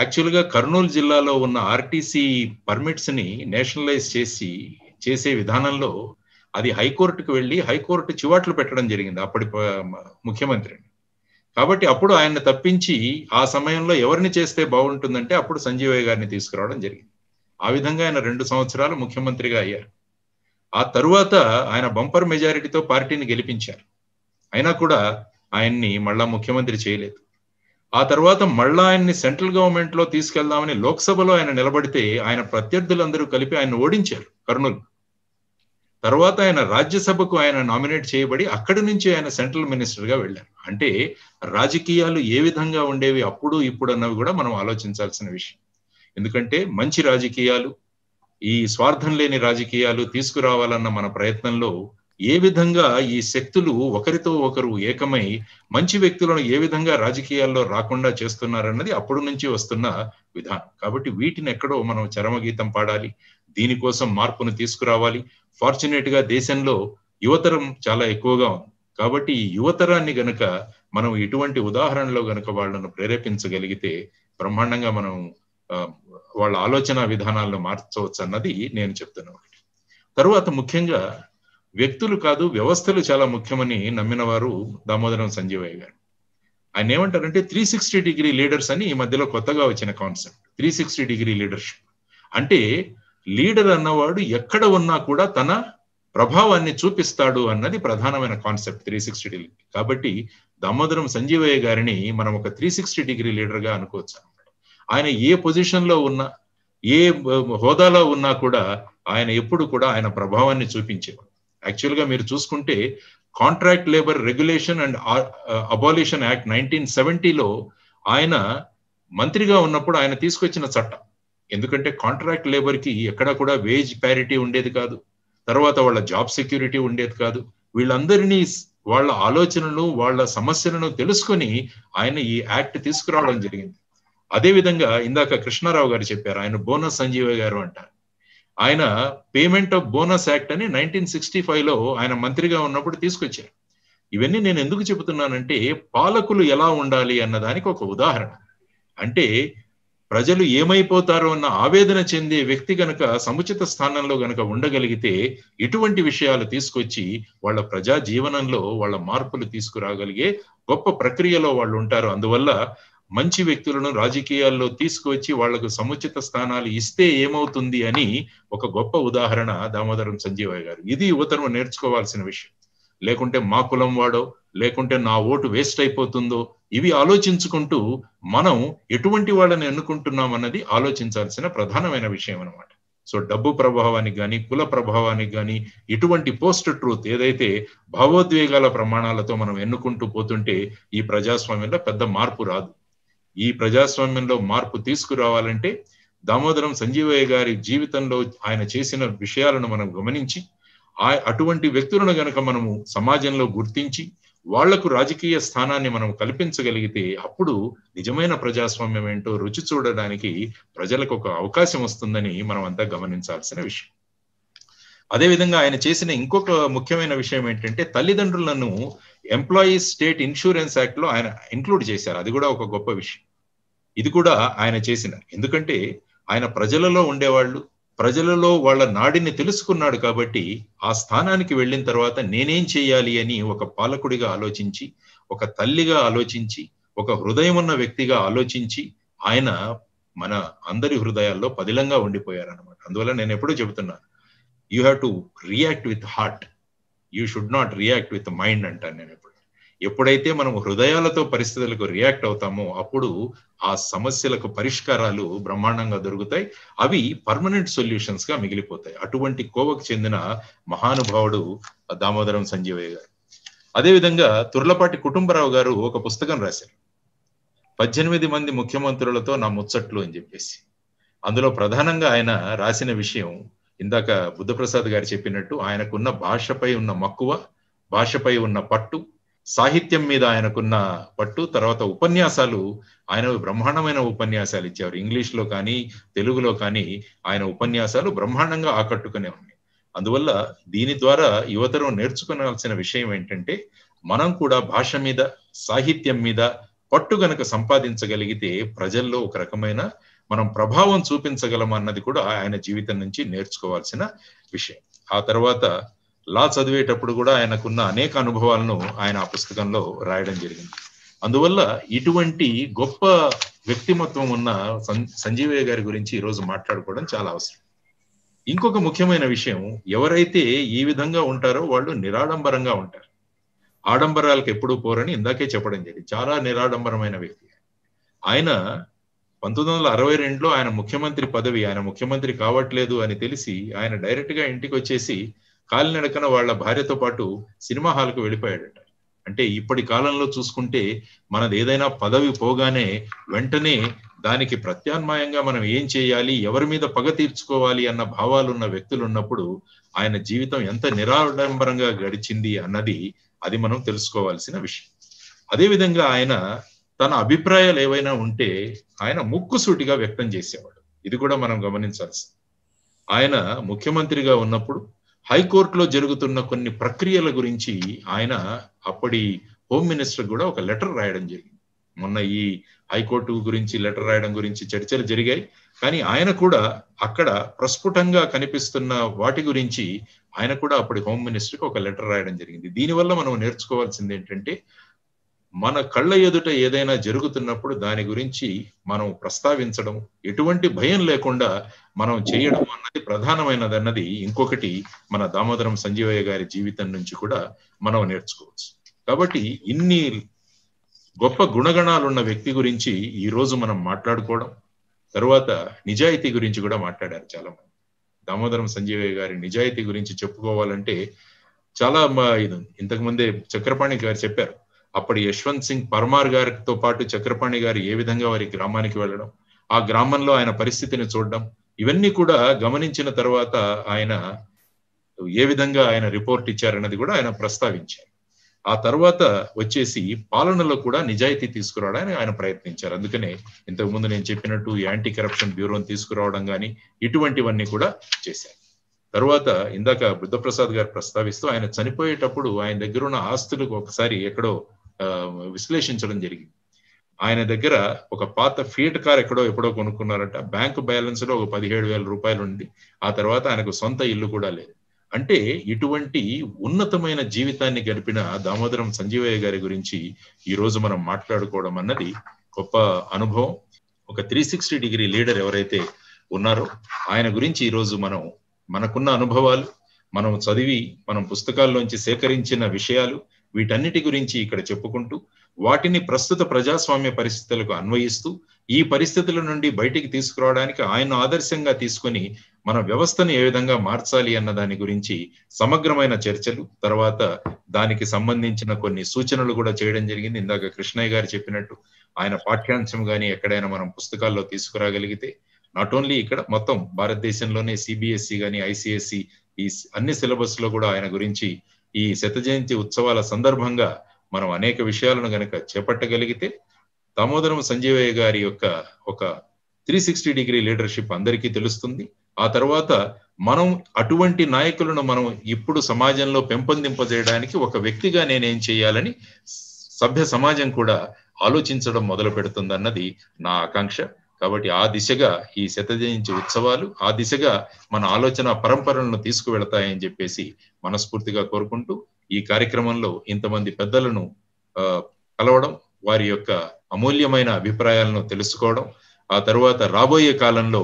యాక్చువల్గా కర్నూలు జిల్లాలో ఉన్న ఆర్టీసీ పర్మిట్స్ని నేషనలైజ్ చేసే విధానంలో అది హైకోర్టుకు వెళ్ళి హైకోర్టు చివాట్లు పెట్టడం జరిగింది అప్పటి ముఖ్యమంత్రిని. కాబట్టి అప్పుడు ఆయన తప్పించి ఆ సమయంలో ఎవరిని చేస్తే బాగుంటుందంటే అప్పుడు సంజీవయ్య గారిని తీసుకురావడం జరిగింది. ఆ విధంగా ఆయన 2 సంవత్సరాలు ముఖ్యమంత్రిగా అయ్యారు. ఆ తరువాత ఆయన బంపర్ మెజారిటీతో పార్టీని గెలిపించారు. అయినా కూడా ఆయన్ని మళ్ళా ముఖ్యమంత్రి చేయలేదు. ఆ తర్వాత మళ్ళా ఆయన్ని సెంట్రల్ గవర్నమెంట్లో తీసుకెళ్దామని లోక్సభలో ఆయన నిలబడితే ఆయన ప్రత్యర్థులందరూ కలిపి ఆయన ఓడించారు కర్నూలు. తర్వాత ఆయన రాజ్యసభకు ఆయన నామినేట్ చేయబడి అక్కడి నుంచి ఆయన సెంట్రల్ మినిస్టర్గా వెళ్ళారు. అంటే రాజకీయాలు ఏ విధంగా ఉండేవి అప్పుడు ఇప్పుడు అన్నవి కూడా మనం ఆలోచించాల్సిన విషయం. ఎందుకంటే మంచి రాజకీయాలు, ఈ స్వార్థం లేని రాజకీయాలు తీసుకురావాలన్న మన ప్రయత్నంలో ఏ విధంగా ఈ శక్తులు ఒకరితో ఒకరు ఏకమై మంచి వ్యక్తులను ఏ విధంగా రాజకీయాల్లో రాకుండా చేస్తున్నారన్నది అప్పటి నుంచి వస్తున్న విధానం. కాబట్టి వీటిని ఎక్కడో మనం చరమగీతం పాడాలి, దీనికోసం మార్పును తీసుకురావాలి. ఫార్చునేట్ గా దేశంలో యువతరం చాలా ఎక్కువగా ఉంది. కాబట్టి ఈ యువతరాన్ని గనక మనం ఇటువంటి ఉదాహరణలో గనక వాళ్ళను ప్రేరేపించగలిగితే బ్రహ్మాండంగా మనం వాళ్ళ ఆలోచన విధానాలను మార్చవచ్చు అన్నది నేను చెప్తున్నా ఒకటి. తరువాత ముఖ్యంగా వ్యక్తులు కాదు వ్యవస్థలు చాలా ముఖ్యమని నమ్మిన వారు దామోదరం సంజీవయ్య గారు. ఆయన ఏమంటారంటే 360 డిగ్రీ లీడర్స్ అని ఈ మధ్యలో కొత్తగా వచ్చిన కాన్సెప్ట్. 360 డిగ్రీ లీడర్షిప్ అంటే లీడర్ అన్నవాడు ఎక్కడ ఉన్నా కూడా తన ప్రభావాన్ని చూపిస్తాడు అన్నది ప్రధానమైన కాన్సెప్ట్ 360 డిగ్రీ. కాబట్టి దామోదరం సంజీవయ్య గారిని మనం ఒక 360 డిగ్రీ లీడర్గా అనుకోవచ్చు. ఆయన ఏ పొజిషన్లో ఉన్నా ఏ హోదాలో ఉన్నా కూడా ఆయన ఎప్పుడు కూడా ఆయన ప్రభావాన్ని చూపించేవాడు. యాక్చువల్గా మీరు చూసుకుంటే contract labour regulation and abolition act 1970లో ఆయన మంత్రిగా ఉన్నప్పుడు ఆయన తీసుకొచ్చిన చట్టం. ఎందుకంటే కాంట్రాక్ట్ లేబర్కి ఎక్కడ కూడా వేజ్ ప్యారిటీ ఉండేది కాదు, తర్వాత వాళ్ళ జాబ్ సెక్యూరిటీ ఉండేది కాదు. వీళ్ళందరినీ వాళ్ళ ఆలోచనలు వాళ్ళ సమస్యలను తెలుసుకొని ఆయన ఈ యాక్ట్ తీసుకురావడం జరిగింది. అదేవిధంగా ఇందాక కృష్ణారావు గారు చెప్పారు, ఆయన బోనస్ సంజీవయ్య గారు అంటారు. ఆయన పేమెంట్ ఆఫ్ బోనస్ యాక్ట్ అని 1965లో ఆయన మంత్రిగా ఉన్నప్పుడు తీసుకొచ్చారు. ఇవన్నీ నేను ఎందుకు చెబుతున్నానంటే పాలకులు ఎలా ఉండాలి అన్నదానికి ఒక ఉదాహరణ. అంటే ప్రజలు ఏమైపోతారో అన్న ఆవేదన చెందే వ్యక్తి గనక సముచిత స్థానంలో గనక ఉండగలిగితే ఇటువంటి విషయాలు తీసుకొచ్చి వాళ్ళ ప్రజా జీవనంలో వాళ్ళ మార్పులు తీసుకురాగలిగే గొప్ప ప్రక్రియలో వాళ్ళు ఉంటారు. అందువల్ల మంచి వ్యక్తులను రాజకీయాల్లో తీసుకువచ్చి వాళ్లకు సముచిత స్థానాలు ఇస్తే ఏమవుతుంది అని ఒక గొప్ప ఉదాహరణ దామోదరం సంజీవయ్య గారు. ఇది యువతరం నేర్చుకోవాల్సిన విషయం. లేకుంటే మా కులం వాడో లేకుంటే నా ఓటు వేస్ట్ అయిపోతుందో ఇవి ఆలోచించుకుంటూ మనం ఎటువంటి వాళ్ళని ఎన్నుకుంటున్నాం అన్నది ఆలోచించాల్సిన ప్రధానమైన విషయం అనమాట. సో డబ్బు ప్రభావానికి కానీ కుల ప్రభావానికి కానీ ఇటువంటి పోస్ట్ ట్రూత్ ఏదైతే భావోద్వేగాల ప్రమాణాలతో మనం ఎన్నుకుంటూ పోతుంటే ఈ ప్రజాస్వామ్యంలో పెద్ద మార్పు రాదు. ఈ ప్రజాస్వామ్యంలో మార్పు తీసుకురావాలంటే దామోదరం సంజీవయ్య గారి జీవితంలో ఆయన చేసిన విషయాలను మనం గమనించి అటువంటి వ్యక్తులను గనక మనము సమాజంలో గుర్తించి వాళ్లకు రాజకీయ స్థానాన్ని మనం కల్పించగలిగితే అప్పుడు నిజమైన ప్రజాస్వామ్యం ఏంటో రుచి చూడడానికి ప్రజలకు ఒక అవకాశం వస్తుందని మనం అంతా గమనించాల్సిన విషయం. అదేవిధంగా ఆయన చేసిన ఇంకొక ముఖ్యమైన విషయం ఏంటంటే తల్లిదండ్రులను ఎంప్లాయీస్ స్టేట్ ఇన్సూరెన్స్ యాక్ట్లో ఆయన ఇంక్లూడ్ చేశారు. అది కూడా ఒక గొప్ప విషయం. ఇది కూడా ఆయన చేసిన, ఎందుకంటే ఆయన ప్రజలలో ఉండేవాళ్ళు, ప్రజలలో వాళ్ళ నాడిని తెలుసుకున్నాడు. కాబట్టి ఆ స్థానానికి వెళ్ళిన తర్వాత నేనేం చేయాలి అని ఒక పాలకుడిగా ఆలోచించి, ఒక తల్లిగా ఆలోచించి, ఒక హృదయం ఉన్న వ్యక్తిగా ఆలోచించి ఆయన మన అందరి హృదయాల్లో పదిలంగా ఉండిపోయారనమాట. అందువల్ల నేను ఎప్పుడూ చెబుతున్నాను, you have to react with heart, you should not react with mind అంటాను నేను. ఎప్పుడైతే మనం హృదయాలతో పరిస్థితులకు రియాక్ట్ అవుతామో అప్పుడు ఆ సమస్యలకు పరిష్కారాలు బ్రహ్మాండంగా దొరుకుతాయి, అవి పర్మనెంట్ సొల్యూషన్స్ గా మిగిలిపోతాయి. అటువంటి కోవకు చెందిన మహానుభావుడు దామోదరం సంజీవయ్య గారు. అదేవిధంగా తుర్లపాటి కుటుంబరావు గారు ఒక పుస్తకం రాశారు, 18 మంది ముఖ్యమంత్రులతో నా ముచ్చట్లు అని చెప్పేసి. అందులో ప్రధానంగా ఆయన రాసిన విషయం ఇందాక బుద్ధప్రసాద్ గారు చెప్పినట్టు ఆయనకున్న భాషపై ఉన్న మక్కువ, భాషపై ఉన్న పట్టు, సాహిత్యం మీద ఆయనకున్న పట్టు, తర్వాత ఉపన్యాసాలు. ఆయన బ్రహ్మాండమైన ఉపన్యాసాలు ఇచ్చేవారు, ఇంగ్లీష్లో కానీ తెలుగులో కానీ ఆయన ఉపన్యాసాలు బ్రహ్మాండంగా ఆకట్టుకునే ఉన్నాయి. అందువల్ల దీని ద్వారా యువతరం నేర్చుకోవాల్సిన విషయం ఏంటంటే మనం కూడా భాష మీద, సాహిత్యం మీద, పట్టు గనక సంపాదించగలిగితే ప్రజల్లో ఒక రకమైన మనం ప్రభావం చూపించగలం అన్నది కూడా ఆయన జీవితం నుంచి నేర్చుకోవాల్సిన విషయం. ఆ తర్వాత లా చదివేటప్పుడు కూడా ఆయనకున్న అనేక అనుభవాలను ఆయన ఆ పుస్తకంలో రాయడం జరిగింది. అందువల్ల ఇటువంటి గొప్ప వ్యక్తిమత్వం ఉన్న సంజీవయ్య గారి గురించి ఈ రోజు మాట్లాడుకోవడం చాలా అవసరం. ఇంకొక ముఖ్యమైన విషయం, ఎవరైతే ఈ విధంగా ఉంటారో వాళ్ళు నిరాడంబరంగా ఉంటారు, ఆడంబరాలకు ఎప్పుడూ పోరని ఇందాకే చెప్పడం జరిగింది. చాలా నిరాడంబరమైన వ్యక్తి ఆయన. 1962లో ఆయన ముఖ్యమంత్రి పదవి, ఆయన ముఖ్యమంత్రి కావట్లేదు అని తెలిసి ఆయన డైరెక్ట్ గా ఇంటికి వచ్చేసి కాలినడకన వాళ్ళ భార్యతో పాటు సినిమా హాల్కు వెళ్ళిపోయాడట. అంటే ఇప్పటి కాలంలో చూసుకుంటే మనది ఏదైనా పదవి పోగానే వెంటనే దానికి ప్రత్యామ్నాయంగా మనం ఏం చేయాలి, ఎవరి మీద పగ తీర్చుకోవాలి అన్న భావాలు ఉన్న వ్యక్తులు ఉన్నప్పుడు ఆయన జీవితం ఎంత నిరాడంబరంగా గడిచింది అన్నది అది మనం తెలుసుకోవాల్సిన విషయం. అదేవిధంగా ఆయన తన అభిప్రాయాలు ఏవైనా ఉంటే ఆయన ముక్కుసూటిగా వ్యక్తం చేసేవాడు. ఇది కూడా మనం గమనించాల్సింది. ఆయన ముఖ్యమంత్రిగా ఉన్నప్పుడు హైకోర్టులో జరుగుతున్న కొన్ని ప్రక్రియల గురించి ఆయన అప్పటి హోమ్ మినిస్టర్ కూడా ఒక లెటర్ రాయడం జరిగింది. మొన్న ఈ హైకోర్టు గురించి లెటర్ రాయడం గురించి చర్చలు జరిగాయి, కానీ ఆయన కూడా అక్కడ ప్రస్ఫుటంగా కనిపిస్తున్న వాటి గురించి ఆయన కూడా అప్పటి హోమ్ మినిస్టర్కి ఒక లెటర్ రాయడం జరిగింది. దీనివల్ల మనం నేర్చుకోవాల్సింది ఏంటంటే మన కళ్ళ ఎదుట ఏదైనా జరుగుతున్నప్పుడు దాని గురించి మనం ప్రస్తావించడం, ఎటువంటి భయం లేకుండా మనం చేయడం అన్నది ప్రధానమైనది అన్నది ఇంకొకటి మన దామోదరం సంజీవయ్య గారి జీవితం నుంచి కూడా మనం నేర్చుకోవచ్చు. కాబట్టి ఇన్ని గొప్ప గుణగణాలున్న వ్యక్తి గురించి ఈ రోజు మనం మాట్లాడుకోవడం. తర్వాత నిజాయితీ గురించి కూడా మాట్లాడారు చాలా మంది. దామోదరం సంజీవయ్య గారి నిజాయితీ గురించి చెప్పుకోవాలంటే చాలా ఇది ఇంతకుముందే చక్రపాణి గారు చెప్పారు. అప్పటి యశ్వంత్ సింగ్ పర్మార్ గారితో పాటు చక్రపాణి గారు ఏ విధంగా వారి గ్రామానికి వెళ్ళడం, ఆ గ్రామంలో ఆయన పరిస్థితిని చూడడం, ఇవన్నీ కూడా గమనించిన తర్వాత ఆయన ఏ విధంగా ఆయన రిపోర్ట్ ఇచ్చారన్నది కూడా ఆయన ప్రస్తావించారు. ఆ తర్వాత వచ్చేసి పాలనలో కూడా నిజాయితీ తీసుకురావడానికి ఆయన ప్రయత్నించారు. అందుకనే ఇంతకుముందు నేను చెప్పినట్టు యాంటీ కరప్షన్ బ్యూరోని తీసుకురావడం కానీ ఇటువంటివన్నీ కూడా చేశారు. తర్వాత ఇందాక బుద్ధప్రసాద్ గారు ప్రస్తావిస్తూ ఆయన చనిపోయేటప్పుడు ఆయన దగ్గర ఉన్న ఆస్తులకు ఒకసారి ఎక్కడో విశ్లేషించడం జరిగింది. ఆయన దగ్గర ఒక పాత ఫియట్ కార్ ఎప్పుడో కొనుక్కున్నారట. బ్యాంకు బ్యాలెన్స్ లో ఒక 17,000 రూపాయలు ఉంది. ఆ తర్వాత ఆయనకు సొంత ఇల్లు కూడా లేదు. అంటే ఇటువంటి ఉన్నతమైన జీవితాన్ని గడిపిన దామోదరం సంజీవయ్య గారి గురించి ఈ రోజు మనం మాట్లాడుకోవడం అన్నది గొప్ప అనుభవం. ఒక 360 డిగ్రీ లీడర్ ఎవరైతే ఉన్నారో ఆయన గురించి ఈ రోజు మనం మనకున్న అనుభవాలు, మనం చదివి మనం పుస్తకాల్లోంచి సేకరించిన విషయాలు, వీటన్నిటి గురించి ఇక్కడ చెప్పుకుంటూ వాటిని ప్రస్తుత ప్రజాస్వామ్య పరిస్థితులకు అన్వయిస్తూ ఈ పరిస్థితుల నుండి బయటికి తీసుకురావడానికి ఆయన ఆదర్శంగా తీసుకుని మన వ్యవస్థను ఏ విధంగా మార్చాలి అన్న దాని గురించి సమగ్రమైన చర్చలు, తర్వాత దానికి సంబంధించిన కొన్ని సూచనలు కూడా చేయడం జరిగింది. ఇందాక కృష్ణయ్య గారు చెప్పినట్టు ఆయన పాఠ్యాంశం కానీ ఎక్కడైనా మనం పుస్తకాల్లో తీసుకురాగలిగితే నాట్ ఓన్లీ ఇక్కడ మొత్తం భారతదేశంలోనే సిబిఎస్ఈ కానీ ఐసిఎస్ఈ ఈ అన్ని సిలబస్ లో కూడా ఆయన గురించి ఈ శత జయంతి ఉత్సవాల సందర్భంగా మనం అనేక విషయాలను గనక చేపట్టగలిగితే దామోదరం సంజీవయ్య గారి యొక్క ఒక 360 డిగ్రీ లీడర్షిప్ అందరికీ తెలుస్తుంది. ఆ తర్వాత మనం అటువంటి నాయకులను మనం ఇప్పుడు సమాజంలో పెంపొందింపజేయడానికి ఒక వ్యక్తిగా నేనేం చేయాలని సభ్య సమాజం కూడా ఆలోచించడం మొదలు పెడుతుందన్నది నా ఆకాంక్ష. కాబట్టి ఆ దిశగా ఈ శత జయంతి ఉత్సవాలు ఆ దిశగా మన ఆలోచన పరంపరలను తీసుకువెళతాయని చెప్పేసి మనస్ఫూర్తిగా కోరుకుంటూ ఈ కార్యక్రమంలో ఇంతమంది పెద్దలను కలవడం, వారి యొక్క అమూల్యమైన అభిప్రాయాలను తెలుసుకోవడం, ఆ తర్వాత రాబోయే కాలంలో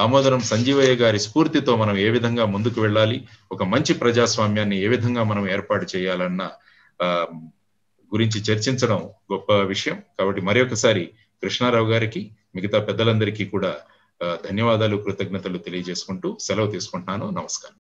దామోదరం సంజీవయ్య గారి స్ఫూర్తితో మనం ఏ విధంగా ముందుకు వెళ్ళాలి, ఒక మంచి ప్రజాస్వామ్యాన్ని ఏ విధంగా మనం ఏర్పాటు చేయాలన్న గురించి చర్చించడం గొప్ప విషయం. కాబట్టి మరొకసారి కృష్ణారావు గారికి మిగతా పెద్దలందరికీ కూడా ధన్యవాదాలు, కృతజ్ఞతలు తెలియజేసుకుంటూ సెలవు తీసుకుంటున్నాను. నమస్కారం.